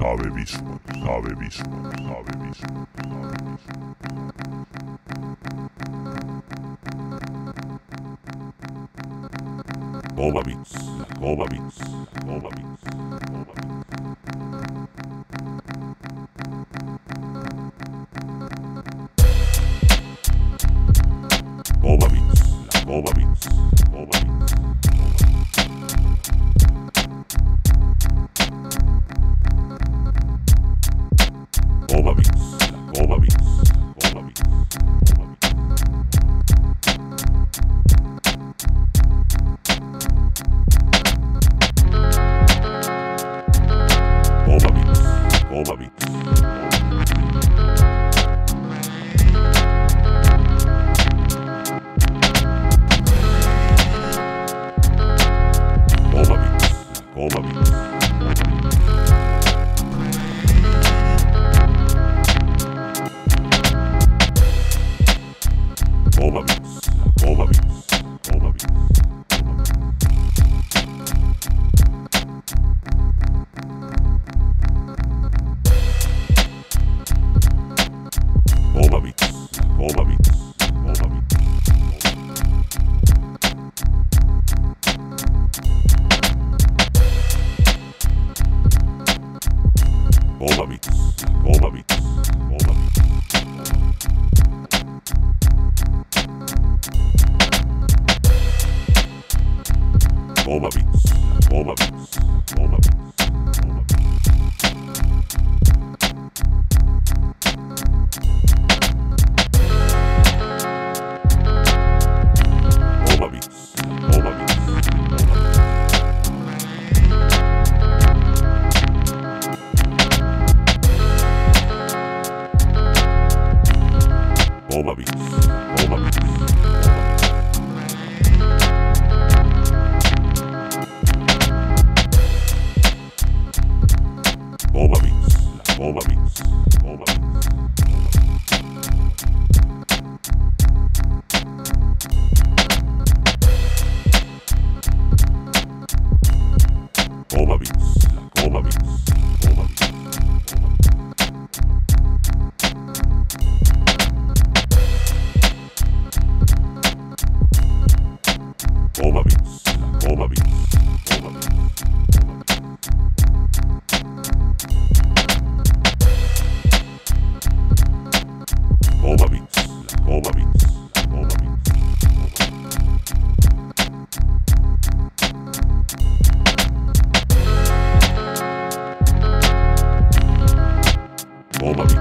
Cova Beats, Cova Beats, Cova Beats, Cova Beats, Cova Beats, Cova Beats, Cova Beats, Cova Beats, Cova Beats, Cova Beats. All of